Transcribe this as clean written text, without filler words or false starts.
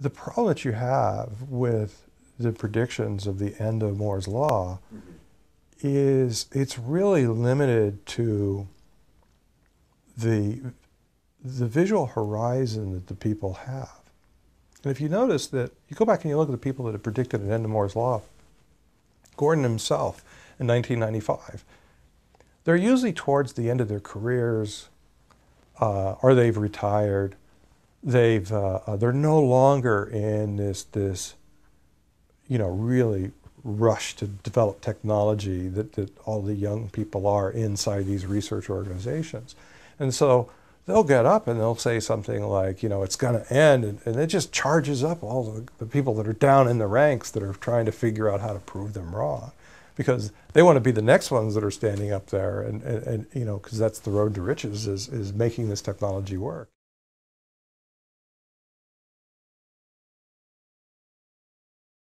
The problem that you have with the predictions of the end of Moore's law is it's really limited to the visual horizon that the people have. And if you notice that, you go back and you look at the people that have predicted an end to Moore's law, Gordon himself in 1995, they're usually towards the end of their careers, or they've retired. They've they're no longer in this really rush to develop technology that all the young people are inside these research organizations, and so they'll get up and they'll say something like, it's going to end, and it just charges up all the people that are down in the ranks that are trying to figure out how to prove them wrong, because they want to be the next ones that are standing up there, and because that's the road to riches is making this technology work.